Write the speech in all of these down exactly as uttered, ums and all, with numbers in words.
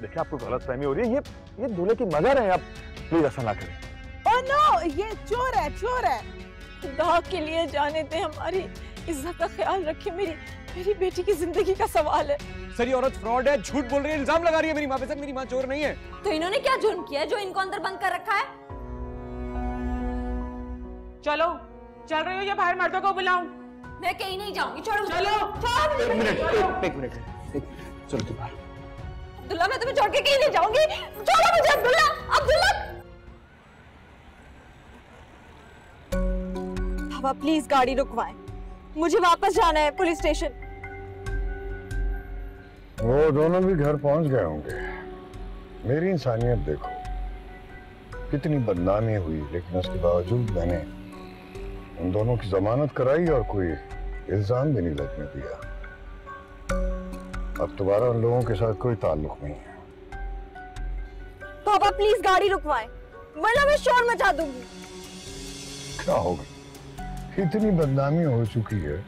देखिए आपको गलत फहमी हो रही है, ये ये दूल्हे की मदर है, आप प्लीज ऐसा ना करें। ओह नो, ये चोर है, चोर है। खुदा के लिए जाने दे, हमारी इज्जत का ख्याल रखिए, मेरी मेरी बेटी की जिंदगी का सवाल है। सर ये औरत फ्रॉड है, झूठ बोल रही है, इल्जाम लगा रही है मेरी माँ पे। सर मेरी माँ चोर नहीं है। तो इन्होंने क्या जुर्म किया है जो इनको अंदर बंद कर रखा है? चलो, चल रही हो या बाहर मर्दों को बुलाऊं? मैं कहीं नहीं जाऊंगी, छोड़ो। चलो, एक मिनट, एक मिनट, चलो तुम बाहर। अब्दुल्ला, मैं तुम्हें छोड़ के कहीं नहीं जाऊंगी, छोड़ो मुझे अब्दुल्ला, अब्दुल्ला। बाबा प्लीज गाड़ी रुकवाएं, मुझे वापस जाना है पुलिस स्टेशन। वो दोनों भी घर पहुंच गए होंगे। मेरी इंसानियत देखो, कितनी बदनामी हुई, लेकिन उसके बावजूद मैंने उन दोनों की जमानत कराई और कोई इल्जाम भी नहीं लगने दिया। अब दोबारा उन लोगों के साथ कोई ताल्लुक नहीं है। पापा प्लीज गाड़ी रुकवाएं, वरना मैं शोर मचा दूंगी। क्या होगा, इतनी बदनामी हो चुकी है,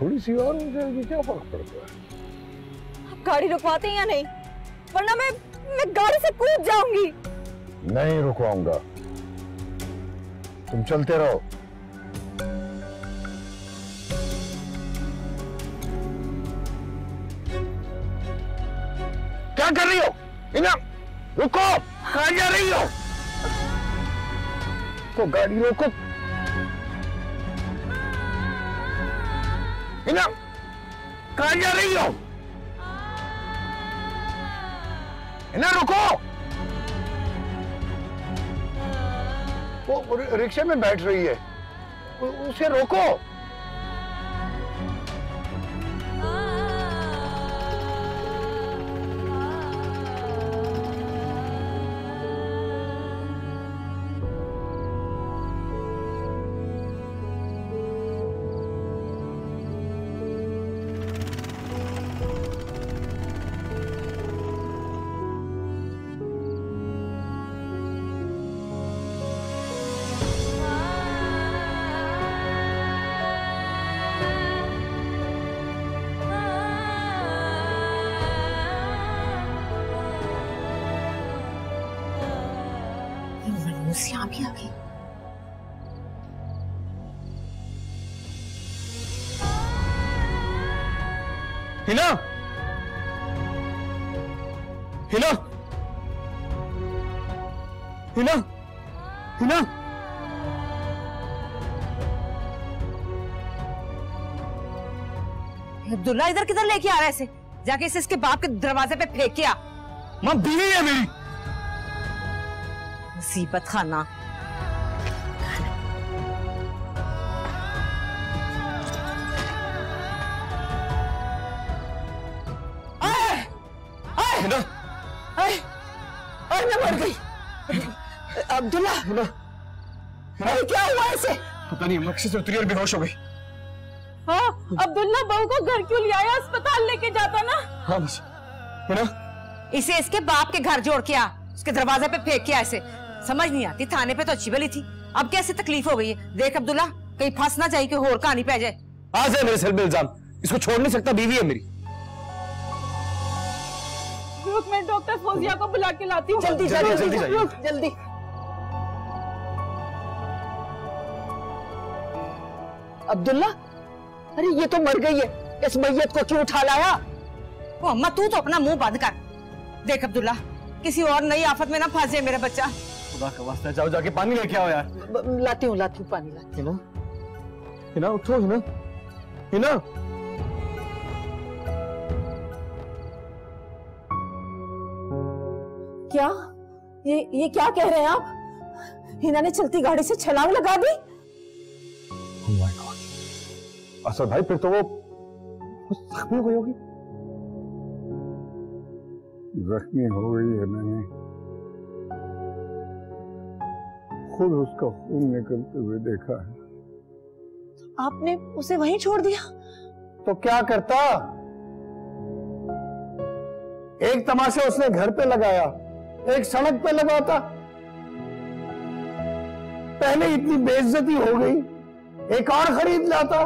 थोड़ी सी और हो जाएगी, क्या फर्क पड़ता है। गाड़ी रुकवाते या नहीं, वरना मैं मैं गाड़ी से कूद जाऊंगी। नहीं रुकवाऊंगा, तुम चलते रहो। क्या कर रही हो इना? रुको, कहाँ जा रही हो? तो गाड़ी रोको इना, कहाँ जा रही हो? ना रुको, वो रिक्शे में बैठ रही है, उसे रोको। यहाँ भी आ गई। हिना, हिना, हिना, हिना, अब्दुल्ला इधर किधर लेके आ रहा है इसे? जाके इसे इसके बाप के दरवाजे पे फेंक के आ। माँ बीवी है मेरी। मुसीबत खाना। आए, आए, ना, आए, आए, मैं मर गई। अब्दुल्ला, ना, अरे क्या हुआ इसे? पता नहीं, मक्सी से उतरी और बेहोश हो गई। हाँ, अब्दुल्ला बहू को घर क्यों ले आया? अस्पताल लेके जाता ना। हाँ बस, ना, इसे इसके बाप के घर जोड़ के आ, उसके दरवाजे पे फेंक के आ इसे। समझ नहीं आती, थाने पे तो अच्छी भली थी, अब कैसे तकलीफ हो गई है। देख अब्दुल्ला, कहीं फंस ना जाए कि होर कहानी पे आ जाए। आ जाए मेरे सर पे इल्जाम, इसको छोड़ नहीं सकता, बीवी है मेरी। रुक, मैं डॉक्टर फौजिया को बुला के लाती हूँ। जल्दी जल्दी जल्दी जल्दी जल्दी। अब्दुल्ला, अरे ये तो मर गई है, इस मैयत को क्यों उठा लाया? ओ अम्मा, तू तो अपना मुंह बंद कर। देख अब्दुल्ला, किसी और नई आफत में ना फंस जाए मेरा बच्चा। खुदा का वास्ता, जाओ जाके पानी लेके आओ यार। लाती हूँ लाती हूँ पानी लाती हूँ। हिना उठो, हिना, हिना। क्या ये ये क्या कह रहे हैं आप? हिना ने चलती गाड़ी से छलांग लगा दी। Oh my God, असद भाई फिर तो वो जख्मी हो गई होगी। जख्मी हो गई है, मैंने खुद उसका खून निकलते हुए देखा है। आपने उसे वहीं छोड़ दिया? तो क्या करता, एक तमाशा उसने घर पे लगाया, एक सड़क पे लगाता। पहले इतनी बेइज्जती हो गई, एक और खरीद लाता।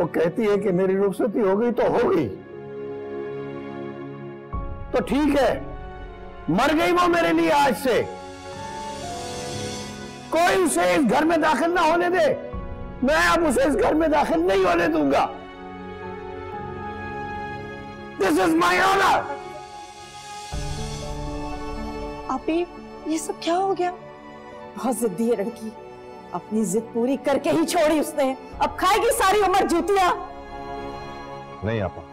वो कहती है कि मेरी रुखसती हो गई तो हो गई, तो ठीक है, मर गई वो मेरे लिए आज से। कोई उसे इस घर में दाखिल ना होने दे, मैं अब उसे इस घर में दाखिल नहीं होने दूंगा। This is my honour. आपी, ये सब क्या हो गया? बहुत जिद्दी है लड़की, अपनी जिद पूरी करके ही छोड़ी उसने। अब खाएगी सारी उम्र जूतियां। नहीं आपा,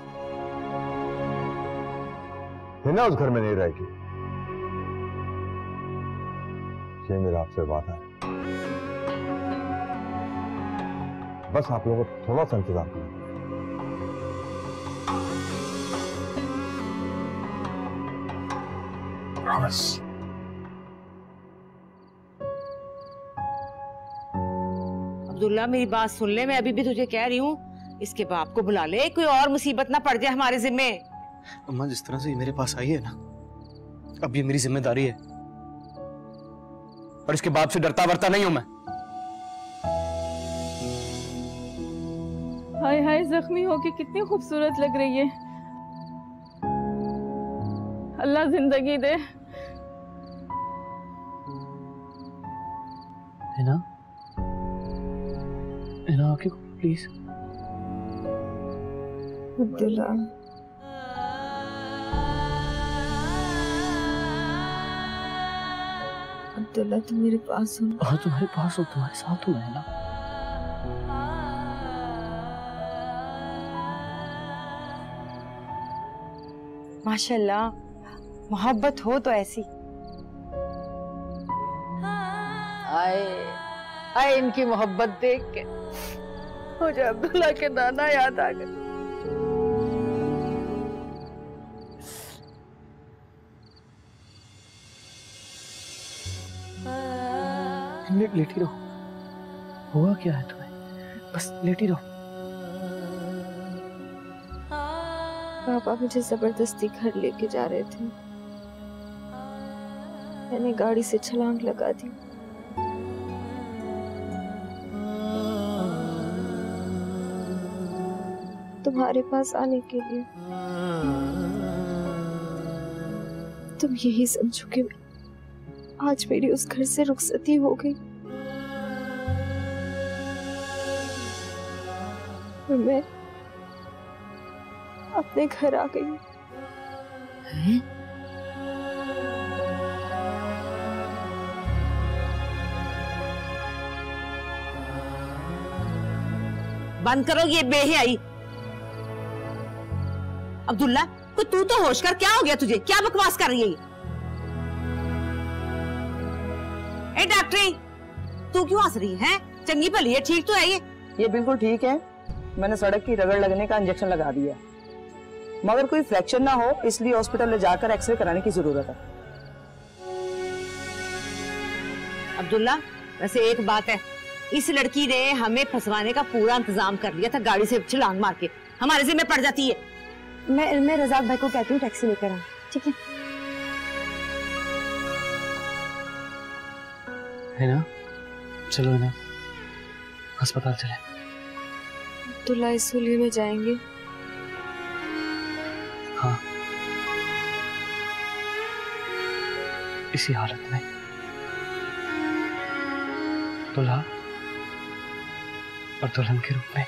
हिना उस घर में नहीं रहेगी, ये मेरा आपसे वादा है। बस आप लोगों को थोड़ा सा इंतजार करो। प्रॉमिस। अब्दुल्ला, मेरी बात सुन ले, मैं अभी भी तुझे कह रही हूँ, इसके बाप को बुला ले, कोई और मुसीबत ना पड़ जाए हमारे जिम्मे। अम्मा, जिस तरह से ये मेरे पास आई है ना, अब ये मेरी जिम्मेदारी है, और इसके बाप से डरता वरता नहीं हूं मैं। हाय हाय, जख्मी होके कितनी खूबसूरत लग रही है। अल्लाह जिंदगी दे। हिना, हिना आके प्लीज। अब्दुल्ला, अब्दुल्ला तुम मेरे पास हो। हाँ, तुम्हारे पास हो, तुम्हारे साथ हो मैं ना। माशाल्लाह, मोहब्बत हो तो ऐसी। आए आए, इनकी मोहब्बत देख के मुझे अब्दुल्ला के नाना याद आ गए। ले, लेटी रहो, हुआ क्या है तुम्हें? बस लेटी रहो। पापा मुझे जबरदस्ती घर लेके जा रहे थे, मैंने गाड़ी से छलांग लगा दी। तुम्हारे पास आने के लिए तुम यही समझो कि आज मेरी उस घर से रुखसती हो गई। मैं अपने घर आ गई। हैं? बंद करो ये बेहयाई। अब्दुल्ला, कोई तू तो होश कर, क्या हो गया तुझे? क्या बकवास कर रही है? ए डॉक्टरी, तू क्यों हंस रही है? चंगी भली है, ठीक तो है ये? ये बिल्कुल ठीक है, मैंने सड़क की रगड़ लगने का इंजेक्शन लगा दिया, मगर कोई फ्रैक्चर ना हो इसलिए हॉस्पिटल ले जाकर एक्सरे कराने की जरूरत है। अब्दुल्ला, वैसे एक बात है, इस लड़की ने हमें फंसवाने का पूरा इंतजाम कर लिया था, गाड़ी से छलांग मार के हमारे जिम्मे पड़ जाती है। मैं मैं रजाक भाई को कहती हूँ टैक्सी लेकर आऊँ, ठीक है? है ना, चलो है ना, अस्पताल चले। अब्दुल्ला, इस हुलिये में जाएंगे? हाँ, इसी हालत में। दुल्हा और दुल्हन के रूप में।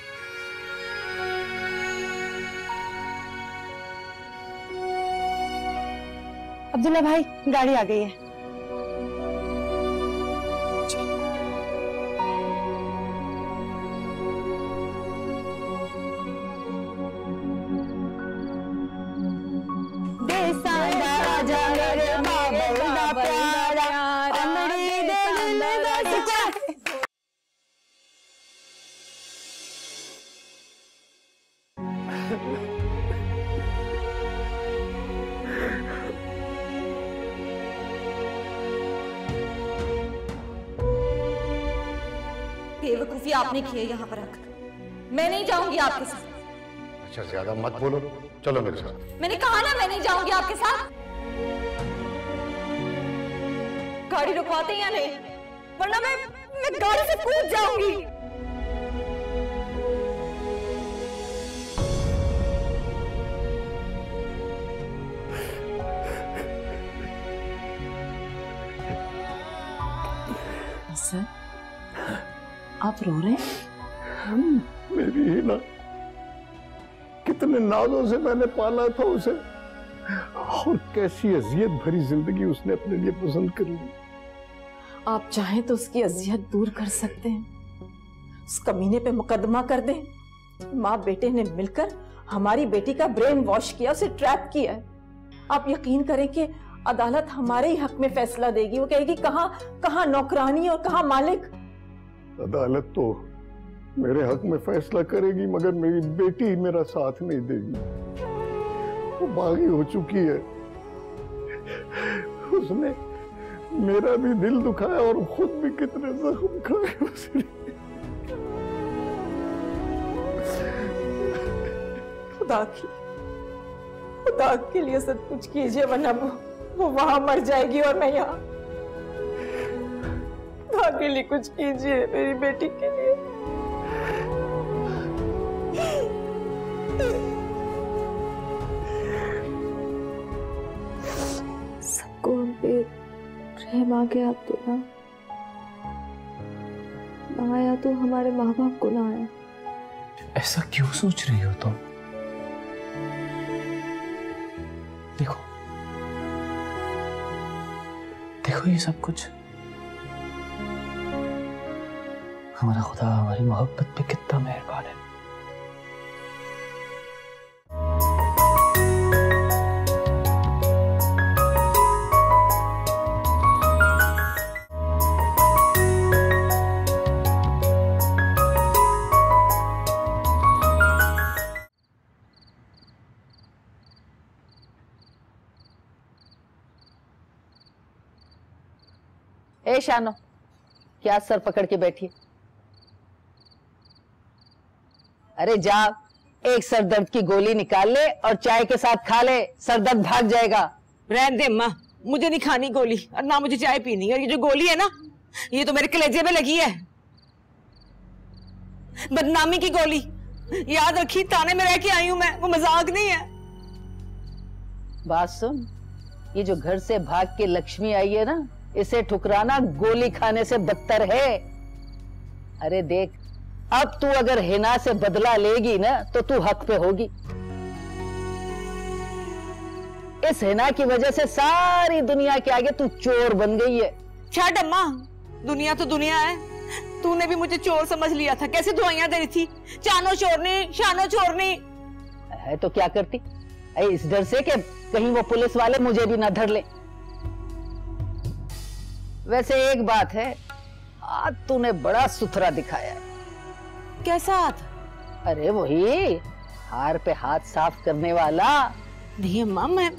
अब्दुल्ला भाई, गाड़ी आ गई है। बेवकूफी आपने की है यहाँ पर रखकर। मैं नहीं जाऊंगी आपके साथ। अच्छा, ज्यादा मत बोलो, चलो मेरे साथ। मैंने कहा ना, मैं नहीं जाऊंगी आपके साथ। गाड़ी रुकवाते या नहीं, वरना मैं मैं गाड़ी से कूद जाऊंगी। आप रो रहे हैं? मेरी हीना, कितने नाजों से मैंने पाला था उसे, और कैसी अजियत भरी जिंदगी उसने अपने लिए पसंद कर ली। आप चाहें तो उसकी अजियत दूर कर सकते हैं, उस कमीने पे मुकदमा कर दें। माँ बेटे ने मिलकर हमारी बेटी का ब्रेन वॉश किया, उसे ट्रैप किया है। आप यकीन करें कि अदालत हमारे ही हक में फैसला देगी। वो कहेगी कहाँ कहाँ नौकरानी और कहाँ मालिक। अदालत तो मेरे हक में फैसला करेगी, मगर मेरी बेटी मेरा साथ नहीं देगी। वो बागी हो चुकी है, उसने मेरा भी दिल दुखाया और खुद भी कितने जख्म खाए उसने। खुदा की खुदा के लिए सब कुछ कीजिए, वरना वो वो वहां मर जाएगी और मैं यहाँ। खुदा के लिए कुछ कीजिए, मेरी बेटी के लिए। सबको हम पे रहम आके आप देना। ना आया तो हमारे माँ बाप को ना आया। ऐसा क्यों सोच रही हो तुम? देखो देखो ये सब कुछ हमारा खुदा हमारी मोहब्बत पे कितना मेहरबान है। ए शानो, क्या सर पकड़ के बैठी? अरे जा, एक सर दर्द की गोली निकाल ले और चाय के साथ खा ले, सर दर्द भाग जाएगा। रहने दे माँ, मुझे नहीं खानी गोली और ना मुझे चाय पीनी, और ये जो गोली है ना, ये तो मेरे कलेजे में लगी है। बदनामी की गोली, याद रखी, ताने में रह के आई हूं मैं, वो मजाक नहीं है। बात सुन, ये जो घर से भाग के लक्ष्मी आई है ना, इसे ठुकराना गोली खाने से बदतर है। अरे देख, अब तू अगर हिना से बदला लेगी ना तो तू हक पे होगी। इस हिना की वजह से सारी दुनिया के आगे तू चोर बन गई है। छाड़ अम्मा, दुनिया तो दुनिया है, तूने भी मुझे चोर समझ लिया था। कैसे दुआइयां दे रही थी, चानो चोरनी शानो चोरनी। है तो क्या करती, इस डर से कि कहीं वो पुलिस वाले मुझे भी ना धर ले। वैसे एक बात है, आज तूने बड़ा सुथरा दिखाया। कैसा हाथ? अरे वही, हार पे हाथ साफ करने वाला। नहीं अम्मा, मैं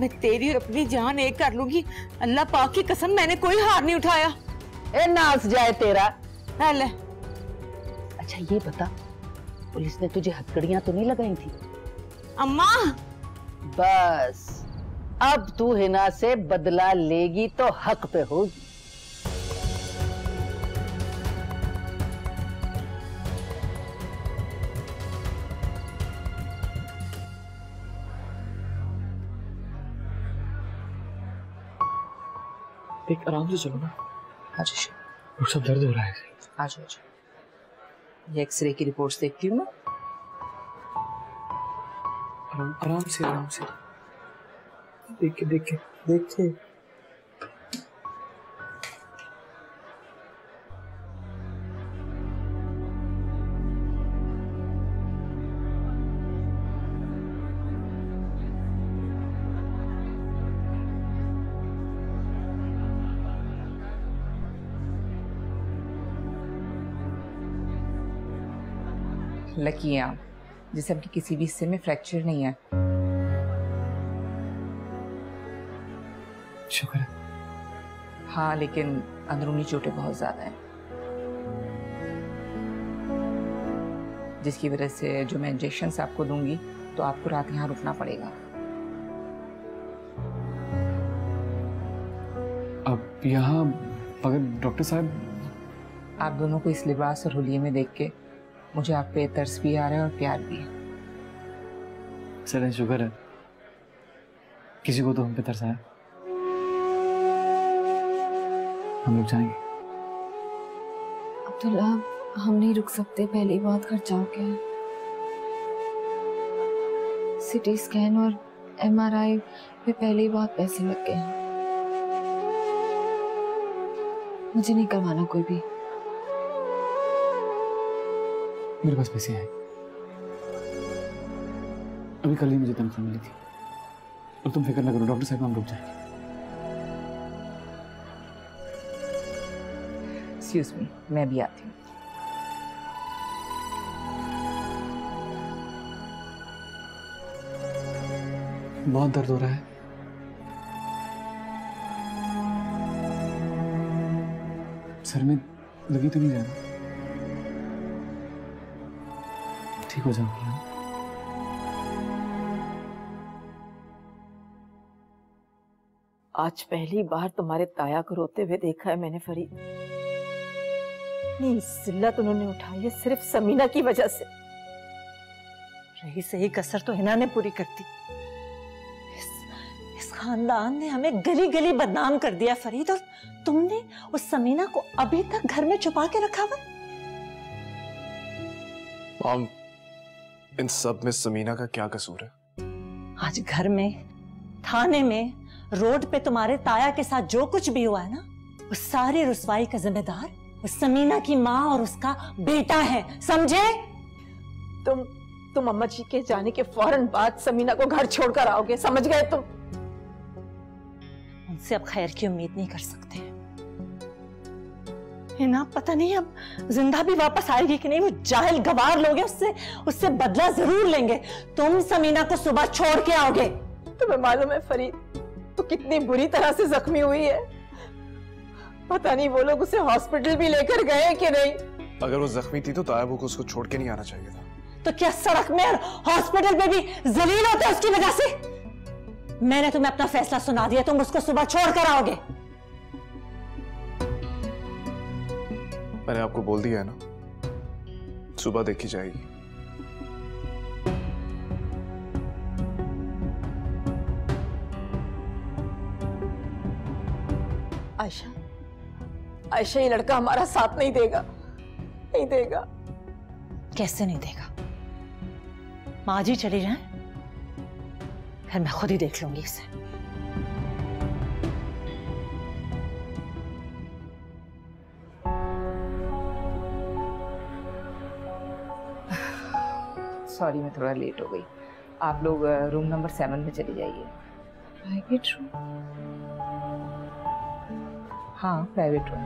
मैं तेरी और अपनी जान एक कर लूंगी, अल्लाह पाक की कसम, मैंने कोई हार नहीं उठाया। ए नास जाए तेरा। अच्छा ये बता, पुलिस ने तुझे हथकड़ियां तो नहीं लगाई थी? अम्मा बस, अब तू हिना से बदला लेगी तो हक पे होगी। देख, आराम से चलो ना। अच्छा और सब दर्द हो रहा है। आज ये एक्सरे की रिपोर्ट्स देखती हूँ मैं। आराम आराम से आराम से देखे देखे देखे लकी हैं आप, जिसम के किसी भी हिस्से में फ्रैक्चर नहीं है। शुक्र है। हाँ, लेकिन अंदरूनी चोटें बहुत ज्यादा हैं, जिसकी वजह से जो मैं इंजेक्शन आपको दूंगी तो आपको रात यहाँ रुकना पड़ेगा। अब यहाँ मगर डॉक्टर साहब, आप दोनों को इस लिबास और हुलिये में देख के मुझे आप पे तरस भी आ रहा है और प्यार भी है। चलें, शुक्र है, किसी को तो हम पे तरस आया। हम लोग जाएंगे। अब दुलाब, हम नहीं रुक सकते। पहली बात खर्चा हो गया है। सिटी स्कैन और एमआरआई पे पहली बात पैसे लग गए हैं। मुझे नहीं करवाना कोई भी। मेरे पास पैसे हैं। अभी कल ही मुझे तनख्वाह मिली थी। और तुम फिक्र ना करो, डॉक्टर साहब हम रुक जाएंगे। एक्सक्यूज मी, मैं भी आती हूँ। बहुत दर्द हो रहा है। सर में लगी तो नहीं जा रही? ठीक हो जाओगी। आज पहली बार तुम्हारे ताया को रोते हुए देखा है मैंने फरीद। नहीं, जिल्लत उन्होंने उठाई है सिर्फ समीना की वजह से। रही सही कसर तो हिना ने पूरी कर दी। इस खानदान ने हमें गली गली बदनाम कर दिया फरीद, और तुमने उस समीना को अभी तक घर में छुपा के रखा हुआ। मॉम, इन सब में समीना का क्या कसूर है? आज घर में, थाने में, रोड पे तुम्हारे ताया के साथ जो कुछ भी हुआ है ना, उस सारी रुसवाई का जिम्मेदार उस समीना की माँ और उसका बेटा है, समझे? तुम तुम अम्मा जी के जाने के फौरन बाद समीना को घर छोड़कर आओगे, समझ गए? तुम उनसे अब खैर की उम्मीद नहीं कर सकते। हिना पता नहीं अब जिंदा भी वापस आएगी कि नहीं। वो जाहिल गवार लोग हैं, उससे उससे बदला जरूर लेंगे। तुम समीना को सुबह छोड़ के आओगे। तुम्हें मालूम है फरीद, तो कितनी बुरी तरह से जख्मी हुई है। पता नहीं वो लोग उसे हॉस्पिटल भी लेकर गए कि नहीं। अगर वो जख्मी थी तो तायबू को उसको छोड़ के नहीं आना चाहिए था। तो क्या सड़क में और हॉस्पिटल में भी जलील होता है उसकी वजह से? मैंने तुम्हें अपना फैसला सुना दिया, तुम उसको सुबह छोड़कर आओगे। मैंने आपको बोल दिया है ना, सुबह देखी जाएगी। आयशा, आयशा ये लड़का हमारा साथ नहीं देगा, नहीं देगा। कैसे नहीं देगा? माँ जी चली जाएं, फिर मैं खुद ही देख लूंगी इसे। सॉरी मैं थोड़ा लेट हो गई। आप लोग रूम नंबर सेवन में चली जाइए। Private room? हाँ, प्राइवेट रूम।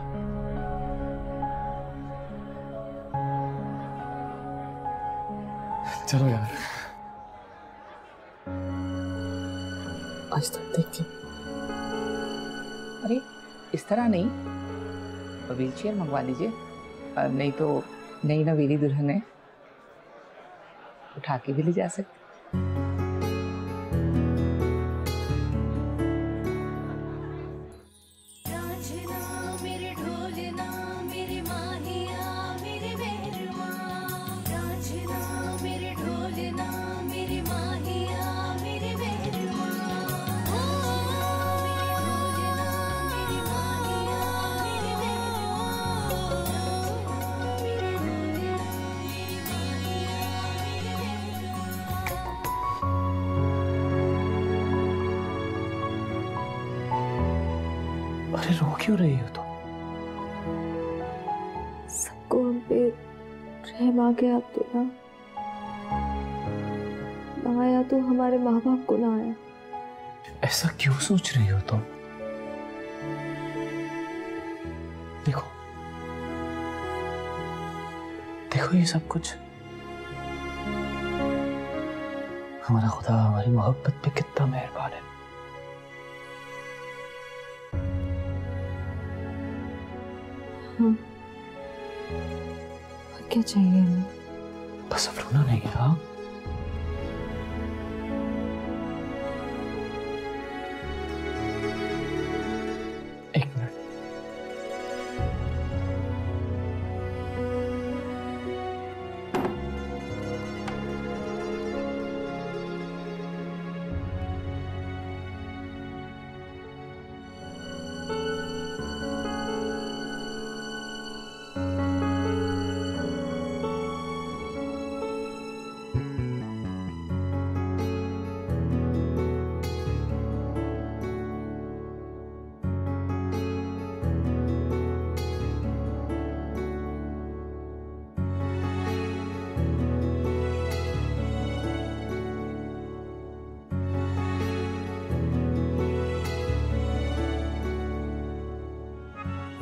चलो यार, आज तक देखती। अरे इस तरह नहीं, व्हील चेयर मंगवा लीजिए। नहीं तो नहीं ना, मेरी दुल्हन है, उठा के भी ले जा सकते। अरे रो क्यों रही हो तुम? तो सबको हम पे रहम आ गया अब तो ना। ना आया तो हमारे माँ बाप को ना आया। ऐसा क्यों सोच रही हो तुम? तो? देखो देखो ये सब कुछ हमारा खुदा हमारी मोहब्बत पे कितना मेहरबान है। हाँ। और क्या चाहिए हमें? बस अब रोना नहीं है। हाँ, एक मिनट।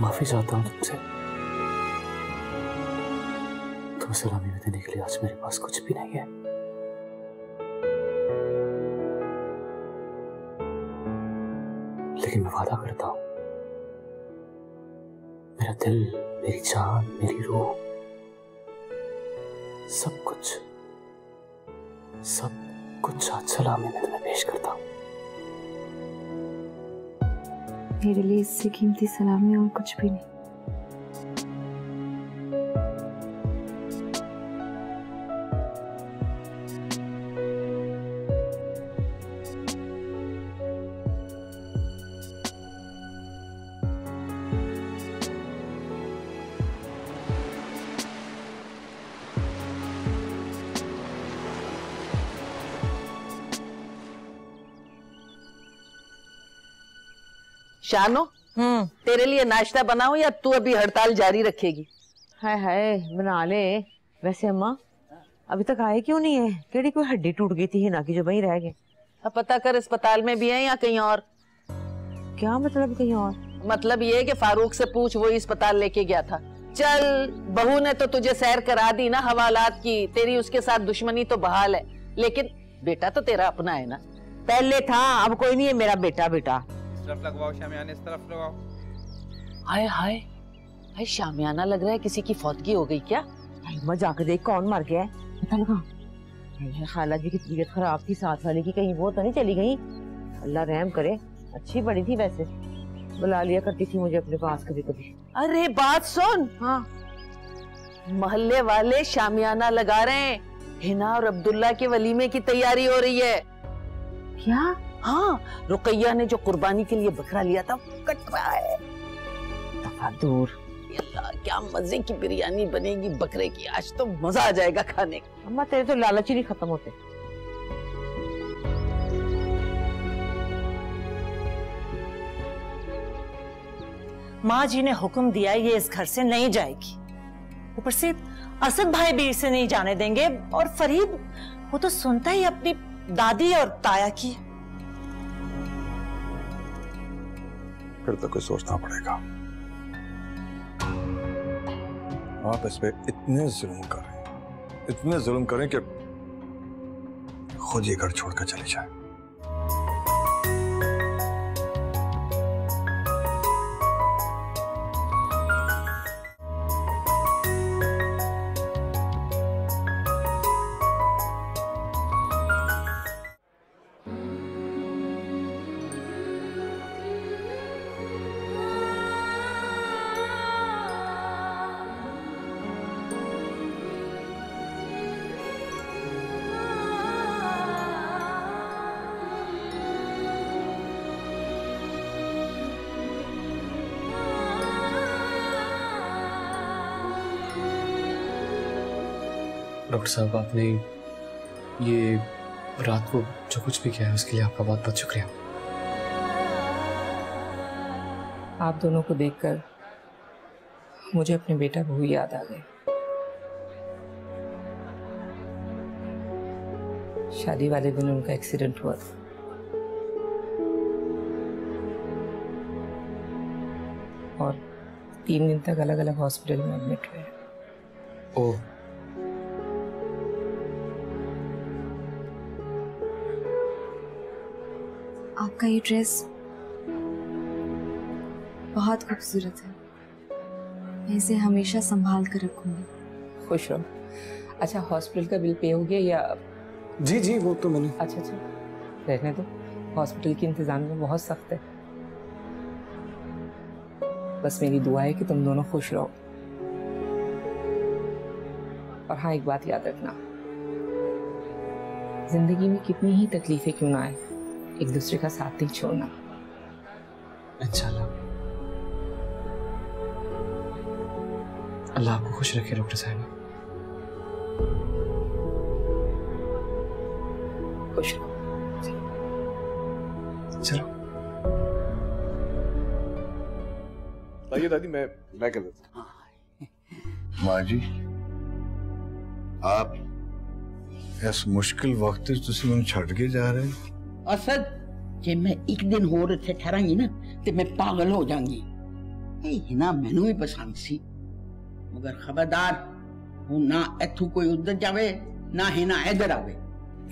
माफी चाहता हूँ तुमसे। तुम्हें सलामी में देने के लिए आज मेरे पास कुछ भी नहीं है। लेकिन मैं वादा करता हूँ, मेरा दिल, मेरी जान, मेरी रूह, सब कुछ सब कुछ आज सलामी में तुम्हें पेश करता हूँ। मेरे लिए इससे कीमती सलामी और कुछ भी नहीं। शानो, तेरे लिए नाश्ता बनाऊं या तू अभी हड़ताल जारी रखेगी? हाय हाय, बना ले। वैसे अम्मा, अभी तक आए क्यों नहीं है? केड़ी कोई हड्डी टूट गई थी ना कि जो वहीं रह गए? अब पता कर अस्पताल में भी है या कहीं और? क्या मतलब कहीं और? मतलब ये कि फारूक से पूछ, वो ही अस्पताल लेके गया था। चल, बहू ने तो तुझे सैर करा दी ना हवालात की, तेरी उसके साथ दुश्मनी तो बहाल है, लेकिन बेटा तो तेरा अपना है ना। पहले था, अब कोई नहीं है मेरा बेटा। बेटा तरफ लगवाओ शामियाना, इस तरफ लगाओ। हाय हाय हाय, शामियाना लग रहा है। किसी की फौतगी हो गई क्या? मैं जाकर देख कौन मर गया है। पता लगा खाला जी की तबीयत खराब थी, साथ वाले की, कहीं वो तो नहीं चली गई? अल्लाह रहम करे, अच्छी बड़ी थी। वैसे बुला लिया करती थी मुझे अपने पास कभी कभी। अरे बात सुन। हाँ, मोहल्ले वाले शामियाना लगा रहे हैं। हिना और अब्दुल्ला के वलीमे की तैयारी हो रही है। क्या? हाँ, रुकैया ने जो कुर्बानी के लिए बकरा लिया था वो कट रहा है। दूर अल्लाह, क्या मजे की बिरयानी बनेगी बकरे की, आज तो मजा आ जाएगा खाने का। अम्मा तेरे तो लालच ही नहीं खत्म होते। माँ जी ने हुक्म दिया, ये इस घर से नहीं जाएगी। ऊपर से असद भाई भी इसे नहीं जाने देंगे, और फरीद वो तो सुनता ही अपनी दादी और ताया की। फिर तो कुछ सोचना पड़ेगा। आप इस पे इतने जुल्म करें, इतने जुल्म करें कि खुद ये घर छोड़कर चले जाए। डॉक्टर साहब, आपने ये रात को जो कुछ भी किया है उसके लिए आपका बहुत बहुत शुक्रिया। आप दोनों को देखकर मुझे अपने बेटा को ही याद आ गए। शादी वाले दिन उनका एक्सीडेंट हुआ था। और तीन दिन तक अलग अलग हॉस्पिटल में एडमिट हुए। ओह, आपका ये ड्रेस बहुत खूबसूरत है, मैं इसे हमेशा संभाल कर रखूंगी। खुश रहो। अच्छा, हॉस्पिटल का बिल पे हो गया या? जी जी, वो तो मैंने। अच्छा अच्छा, रहने दो, हॉस्पिटल के इंतजाम में बहुत सख्त है। बस मेरी दुआ है कि तुम दोनों खुश रहो। और हाँ, एक बात याद रखना, जिंदगी में कितनी ही तकलीफें क्यों ना आए, एक दूसरे का साथ नहीं छोड़ना। अच्छा, अल्लाह आपको खुश रखे डॉक्टर साहिबा। खुश रहो। चलो आइए दादी, मैं मैं कर देता हूँ। माँ जी, आप इस मुश्किल वक्त तुम छड़ के जा रहे हैं। असद, जे मैं एक दिन होर इत्थे ठहरांगी ना, ते मैं पागल हो जाऊंगी। हिना मैनू भी पसंद सी, मगर खबरदार वो ना इथू कोई उधर जावे ना हिना इधर आवे।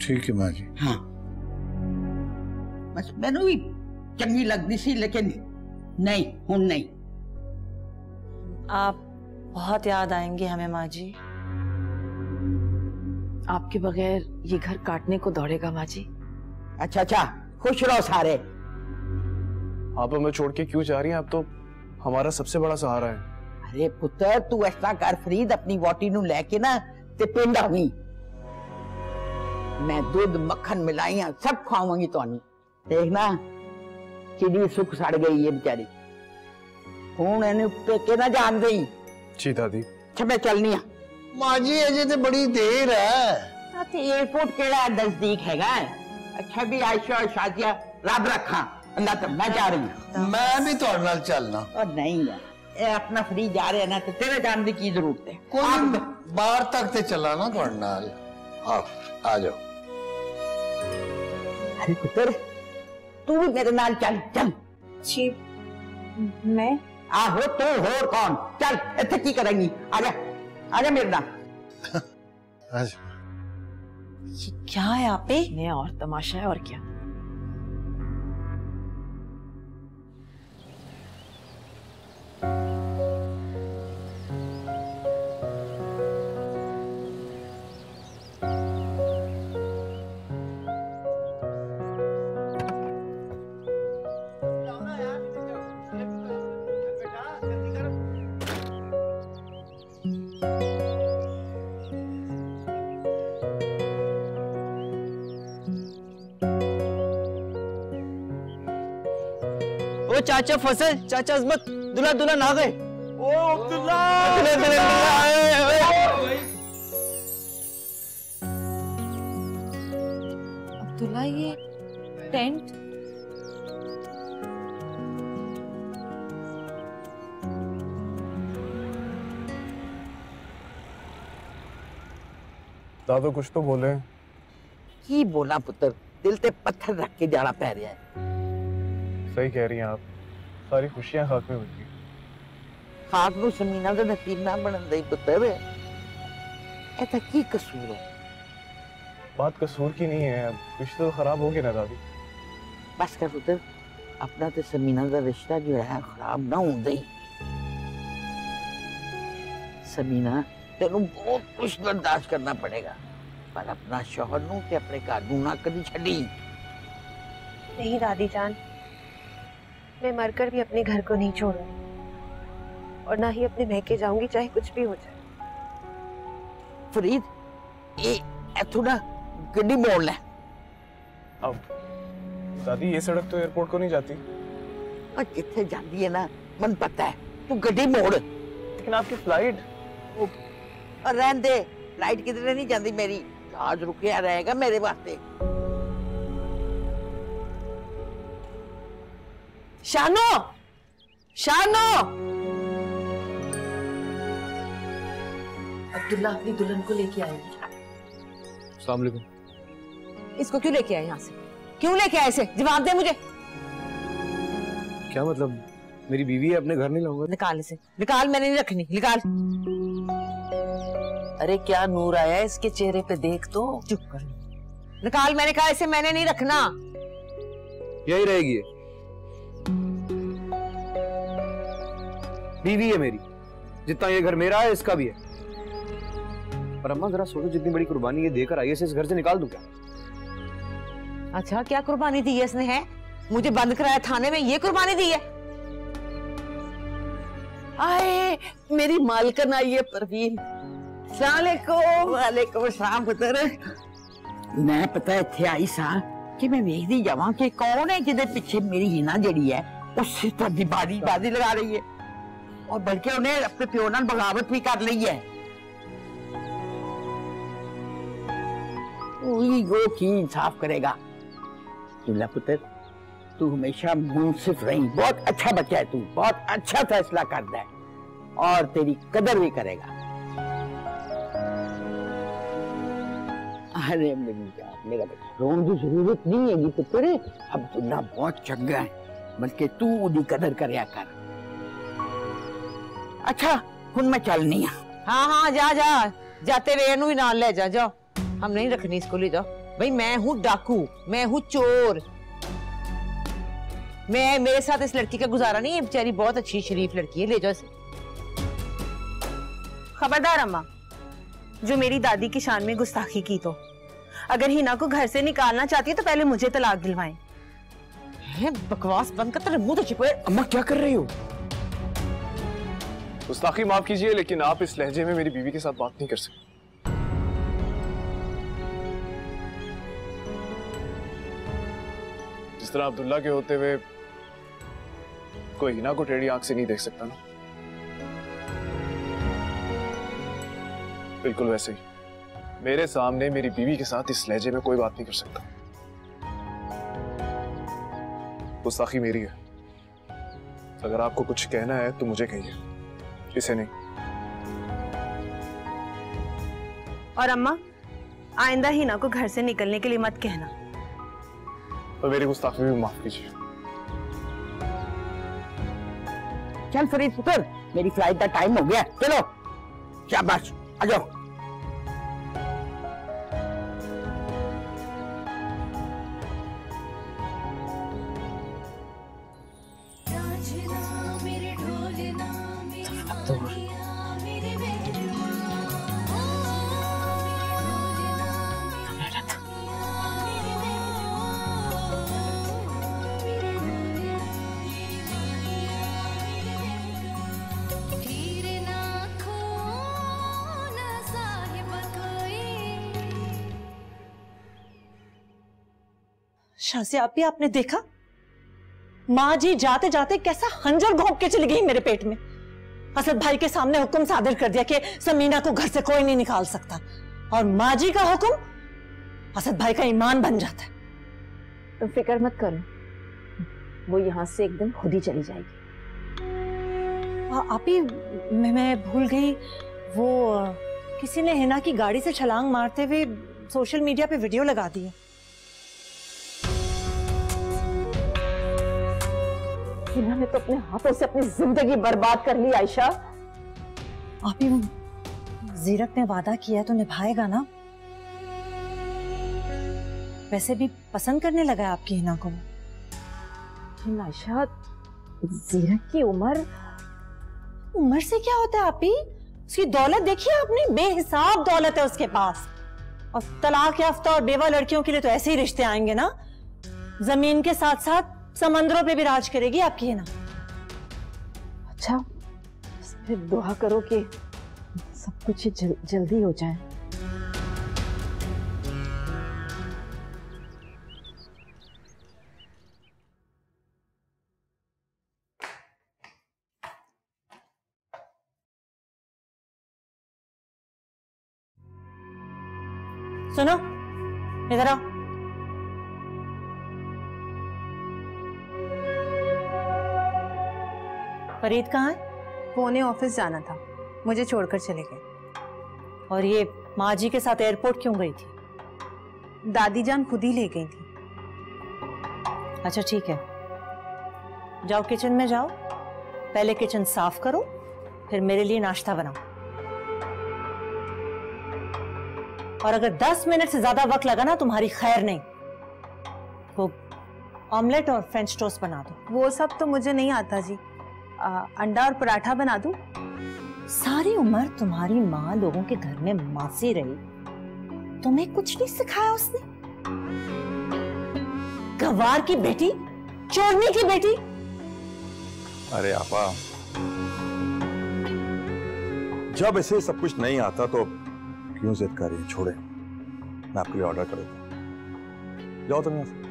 ठीक है माँ जी। हाँ बस मैनू भी चंगी लगती सी, लेकिन नहीं हूं नहीं। आप बहुत याद आएंगे हमें माँ जी, आपके बगैर ये घर काटने को दौड़ेगा माँ जी। अच्छा अच्छा खुश रहो सारे। आप हमें छोड़ के क्यों जा रही हैं? आप तो हमारा सबसे बड़ा सहारा है। अरे पुत्र तू ऐसा कर फरीद, अपनी वोटी नू लेके ना ते पिंड आवी, मैं दूध मक्खन मिलाइया सब खावांगी तुहानू। देखना किडी सुख सड़ गई ये बेचारी, हुण इहनू पेके ना जाण देई। जी दादी। अच्छा मैं चलनी आ। माँ जी अजे तो बड़ी देर है, एयरपोर्ट केड़ा नजदीक हैगा। अच्छा भी आयशा और शाजिया रब रखा, अल्लाह तो मैं जा रही हूँ। मैं भी थोड़े नाल चलना। और नहीं यार ये अपना फ्री जा रहे हैं ना, तो तेरे जाने की जरूरत है। कोई बाहर तक ते चला ना थोड़े नाल। आओ आ जाओ। अरे पुत्र तू भी मेरे नाल चल चल। जी मैं? आहो तू होर कौन, चल इत्थे की करेंगी, आजा आजा मेरे नाल। अच्छा क्या है यहाँ पे? नहीं और तमाशा है और क्या। वो चाचा फंसे, चाचा अजमत दुल्हा दुल्हन आ गए। ओ अब्दुल्ला अब्दुल्ला ये टेंट दादू कुछ तो बोले। की बोला पुत्र, दिल ते पत्थर रख के जाना पै रहा है। सही कह रही हैं आप, सारी खुशियां खाक में होती। खाक को शमीना का नसीब ना बनन दे पुत्र, ऐसा की कसूर है? बात कसूर की नहीं है, रिश्ता तो खराब हो गया ना दादी। बस कर पुत्र, अपना तो शमीना का रिश्ता जो है खराब ना हो दे। शमीना तेनू बहुत कुछ बर्दाश्त करना पड़ेगा, पर अपना शोहर नू ते अपने घर नू ना कदी छड़ी। नहीं दादी जान, मैं मरकर भी अपने घर को नहीं छोड़ूंगी और ना ही अपने महके जाऊंगी, चाहे कुछ भी हो जाए। फरीद ये थोड़ा गड्डी मोड़ ले। अब दादी ये सड़क तो एयरपोर्ट को नहीं जाती। और कितने जाती है ना मन पता है, तू गड्डी मोड़। लेकिन आपकी फ्लाइट। और रहने दे, फ्लाइट किधर नहीं जाती मेरी, आज रुकिया रहेगा मेरे वास्ते। शानो शानो अब्दुल्ला अपनी दुल्हन को लेके आएगी। अस्सलाम वालेकुम। इसको क्यों लेके आए यहाँ से, क्यों लेके आए इसे, जवाब दे मुझे। क्या मतलब, मेरी बीवी है अपने घर नहीं लाऊंगा। निकाल इसे, निकाल, मैंने नहीं रखनी, निकाल। अरे क्या नूर आया इसके चेहरे पे, देख तो। चुप कर, निकाल, मैंने कहा इसे मैंने नहीं रखना। यही रहेगी, बीवी है मेरी, जितना ये घर मेरा है इसका भी है। पर अम्मा जरा सोचो, जितनी बड़ी कुर्बानी ये देकर आई है, इसे इस घर से निकाल दूं क्या? अच्छा क्या कुर्बानी दी है इसने, है मुझे बंद कराया थाने में, ये कुर्बानी दी है। आए मेरी मालकन आई है परवीन। अस्सलाम वालेकुम। अस्सलाम पुत्र। मैं पता इत्थे आई सा कि मैं वेखदी जावां कि कौन है जिहदे पिछे मेरी हिना जिहड़ी है उस पर दीवारी बाजी लगा रही है, और बल्कि उन्हें अपने प्यो नाल बगावत भी कर ली है। वो की इंसाफ करेगा? दुल्ला पुत्र तू हमेशा मुंसिफ रही, बहुत अच्छा बच्चा है तू, बहुत अच्छा फैसला करता है और तेरी कदर भी करेगा। अरे मेरी जान, मेरा बच्चा रोन की जरूरत नहीं है पुत्र, अब दुल्ला बहुत चंगा है, बल्कि तू उसकी कदर कराया कर। अच्छा हुन मैं चलनी है। हाँ हाँ जा जा जाते रहे नू ही नाल ले जा जाओ, हम नहीं रखनी इसको, ले जाओ। भाई मैं हूँ डाकू, मैं हूँ चोर, मैं मेरे साथ इस लड़की का गुजारा नहीं है, बेचारी बहुत अच्छी शरीफ लड़की है, ले जाओ इसे। खबरदार अम्मा, जो मेरी दादी की शान में गुस्ताखी की तो, अगर हिना को घर से निकालना चाहती है तो पहले मुझे तलाक दिलवाएं। बकवास बंद कर, तेरे मुंह तो चिपके। अम्मा क्या कर रही हो? गुस्ताखी माफ कीजिए लेकिन आप इस लहजे में मेरी बीवी के साथ बात नहीं कर सकते। जिस तरह अब्दुल्ला के होते हुए कोई हिना को टेढ़ी आंख से नहीं देख सकता ना, बिल्कुल वैसे ही मेरे सामने मेरी बीवी के साथ इस लहजे में कोई बात नहीं कर सकता। गुस्ताखी मेरी है, अगर आपको कुछ कहना है तो मुझे कहिए, इसे नहीं। और अम्मा आइंदा हिना को घर से निकलने के लिए मत कहना। और मेरी गुस्ताखी भी माफ कीजिए। चल फरीद पुत्र, मेरी फ्लाइट का टाइम हो गया, चलो। शाबाश, आ जाओ। शाज़िया आप भी आपने देखा, माँ जी जाते जाते कैसा हंजर घोंप के चली गई मेरे पेट में। असद भाई के सामने हुक्म सादर कर दिया कि समीना को घर से कोई नहीं निकाल सकता, और माँ जी का हुक्म असद भाई का ईमान बन जाता है। तुम फिक्र मत करो, वो यहाँ से एकदम खुद ही चली जाएगी। आ, आपी मैं, मैं भूल गई, वो किसी ने हिना की गाड़ी से छलांग मारते हुए सोशल मीडिया पे वीडियो लगा दी है। इन्होंने तो अपने हाथों से अपनी जिंदगी बर्बाद कर ली। आयशा आप ही, जीरक ने वादा किया तो निभाएगा ना। वैसे भी पसंद करने लगा आपकी हिना को। आयशा जीरक की उम्र उम्र से क्या होता है आप ही, उसकी दौलत देखिए आपने, बेहिसाब दौलत है उसके पास। और तलाक याफ्ता और बेवा लड़कियों के लिए तो ऐसे ही रिश्ते आएंगे ना, जमीन के साथ साथ समंदरों पे भी राज करेगी आपकी है ना। अच्छा फिर दुआ करो कि सब कुछ जल, जल्दी हो जाए। सुनो इधर आओ। फरीद कहाँ है? वो उन्हें ऑफिस जाना था, मुझे छोड़कर चले गए। और ये माँ जी के साथ एयरपोर्ट क्यों गई थी? दादी जान खुद ही ले गई थी। अच्छा ठीक है, जाओ किचन में जाओ, पहले किचन साफ करो, फिर मेरे लिए नाश्ता बनाओ। और अगर दस मिनट से ज्यादा वक्त लगा ना तुम्हारी खैर नहीं। वो ऑमलेट और फ्रेंच टोस्ट बना दो। वो सब तो मुझे नहीं आता जी, आ, अंडा और पराठा बना दूं। सारी उम्र तुम्हारी माँ लोगों के घर में मासी रही, तुम्हें कुछ नहीं सिखाया उसने। गवार की बेटी, चोरनी की बेटी। अरे आपा, जब इसे सब कुछ नहीं आता तो क्यों जिद कर रही है, छोड़े मैं आपके लिए ऑर्डर कर देता हूं, जाओ तुम यहां।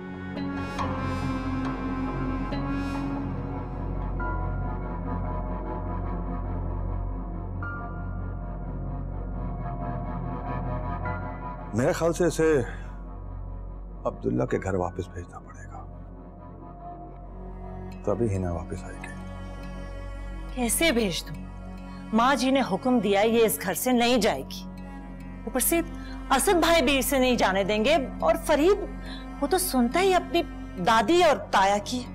मेरे ख्याल से इसे अब्दुल्ला के घर वापस भेजना पड़ेगा, तभी हिना वापस आएगी। कैसे भेज दूं? माँ जी ने हुक्म दिया ये इस घर से नहीं जाएगी। ऊपर से असद भाई भी इसे नहीं जाने देंगे, और फरीद वो तो सुनता ही अपनी दादी और ताया की।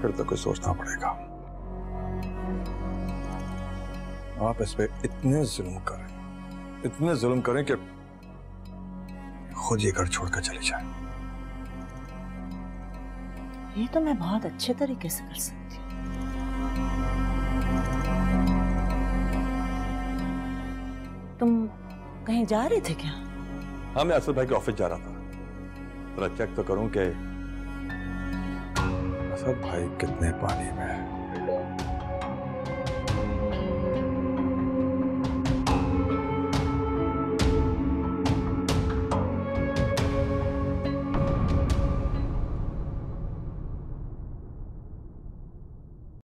फिर तो कुछ सोचना पड़ेगा। आप इस पे इतने जुल्म करें, इतने जुल्म करें कि खुद ये घर छोड़कर चले जाए। ये तो मैं बहुत अच्छे तरीके से कर सकती हूँ। तुम कहीं जा रहे थे क्या? हाँ, मैं असद भाई के ऑफिस जा रहा था। थोड़ा चेक तो करूं कि असद भाई कितने पानी में है।